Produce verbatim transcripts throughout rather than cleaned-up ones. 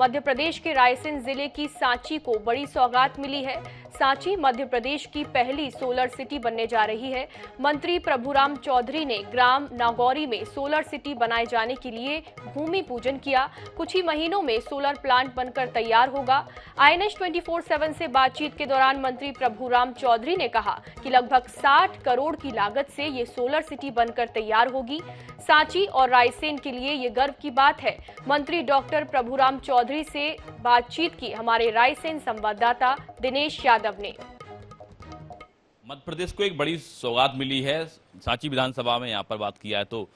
मध्य प्रदेश के रायसेन जिले की सांची को बड़ी सौगात मिली है। सांची मध्य प्रदेश की पहली सोलर सिटी बनने जा रही है। मंत्री प्रभुराम चौधरी ने ग्राम नागौरी में सोलर सिटी बनाए जाने के लिए भूमि पूजन किया। कुछ ही महीनों में सोलर प्लांट बनकर तैयार होगा। आईएनएच चौबीस बटा सात से बातचीत के दौरान मंत्री प्रभुराम चौधरी ने कहा कि लगभग साठ करोड़ की लागत से ये सोलर सिटी बनकर तैयार होगी। सांची और रायसेन के लिए ये गर्व की बात है। मंत्री डॉक्टर प्रभुराम चौधरी से बातचीत की हमारे रायसेन संवाददाता दिनेश यादव ने। मध्य प्रदेश को एक बड़ी सौगात मिली है। सांची विधानसभा में यहाँ पर बात किया है तो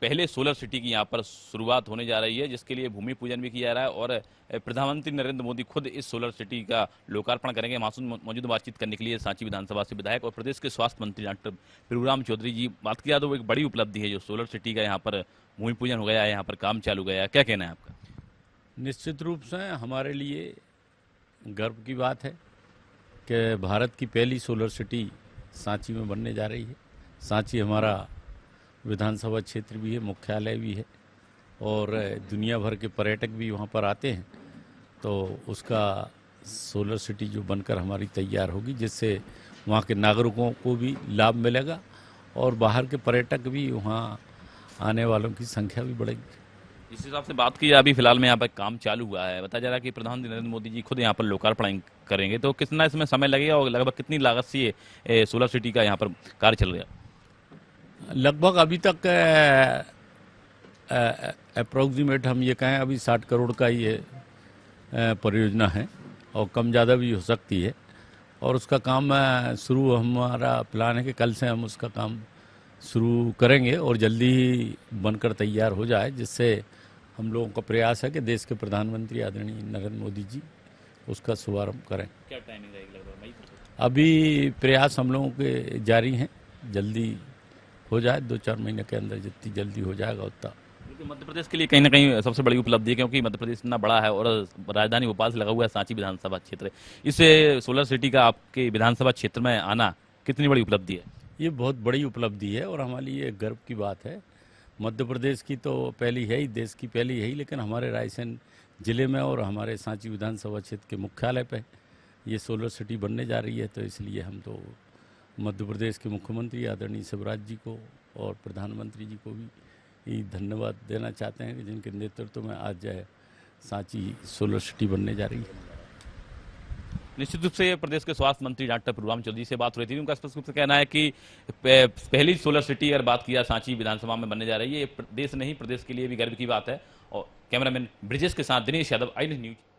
पहले सोलर सिटी की यहाँ पर शुरुआत होने जा रही है, जिसके लिए भूमि पूजन भी किया जा रहा है और प्रधानमंत्री नरेंद्र मोदी खुद इस सोलर सिटी का लोकार्पण करेंगे। मौजूद बातचीत करने के लिए सांची विधानसभा से विधायक और प्रदेश के स्वास्थ्य मंत्री डॉक्टर प्रभुराम चौधरी जी बात किया तो वो एक बड़ी उपलब्धि है जो सोलर सिटी का यहाँ पर भूमि पूजन हो गया है, यहाँ पर काम चालू गया है। क्या कहना है आपका? निश्चित रूप से हमारे लिए गर्व की बात है कि भारत की पहली सोलर सिटी सांची में बनने जा रही है। सांची हमारा विधानसभा क्षेत्र भी है, मुख्यालय भी है और दुनिया भर के पर्यटक भी वहाँ पर आते हैं, तो उसका सोलर सिटी जो बनकर हमारी तैयार होगी, जिससे वहाँ के नागरिकों को भी लाभ मिलेगा और बाहर के पर्यटक भी, वहाँ आने वालों की संख्या भी बढ़ेगी। जिस हिसाब से बात की अभी फिलहाल में यहाँ पर काम चालू हुआ है, बताया जा रहा है कि प्रधानमंत्री नरेंद्र मोदी जी खुद यहाँ पर लोकार्पण करेंगे, तो कितना इसमें समय लगेगा और लगभग कितनी लागत से सोलर सिटी का यहाँ पर कार्य चल रहा है? लगभग अभी तक अप्रोक्सीमेट हम ये कहें अभी साठ करोड़ का ये परियोजना है और कम ज़्यादा भी हो सकती है और उसका काम शुरू, हमारा प्लान है कि कल से हम उसका काम शुरू करेंगे और जल्दी ही बनकर तैयार हो जाए, जिससे हम लोगों का प्रयास है कि देश के प्रधानमंत्री आदरणीय नरेंद्र मोदी जी उसका शुभारंभ करें। क्या टाइमिंग रहेगी? अभी प्रयास हम लोगों के जारी हैं, जल्दी हो जाए, दो चार महीने के अंदर जितनी जल्दी हो जाएगा उतना। मध्य प्रदेश के लिए कहीं ना कहीं सबसे बड़ी उपलब्धि है, क्योंकि मध्य प्रदेश इतना बड़ा है और राजधानी भोपाल से लगा हुआ है सांची विधानसभा क्षेत्र। इस सोलर सिटी का आपके विधानसभा क्षेत्र में आना कितनी बड़ी उपलब्धि है? ये बहुत बड़ी उपलब्धि है और हमारे लिए गर्व की बात है। मध्य प्रदेश की तो पहली है ही, देश की पहली है ही, लेकिन हमारे रायसेन ज़िले में और हमारे सांची विधानसभा क्षेत्र के मुख्यालय पे ये सोलर सिटी बनने जा रही है, तो इसलिए हम तो मध्य प्रदेश के मुख्यमंत्री आदरणीय शिवराज जी को और प्रधानमंत्री जी को भी धन्यवाद देना चाहते हैं, जिनके नेतृत्व में आज जो है सांची सोलर सिटी बनने जा रही है। निश्चित रूप से प्रदेश के स्वास्थ्य मंत्री डॉक्टर प्रभुराम चौधरी से बात हो रही थी, उनका स्पष्ट रूप से कहना है कि पहली सोलर सिटी अगर बात किया सांची विधानसभा में बनने जा रही है, ये देश नहीं प्रदेश के लिए भी गर्व की बात है। और कैमरामैन ब्रिजेश के साथ Dinesh Yadav, I N H news.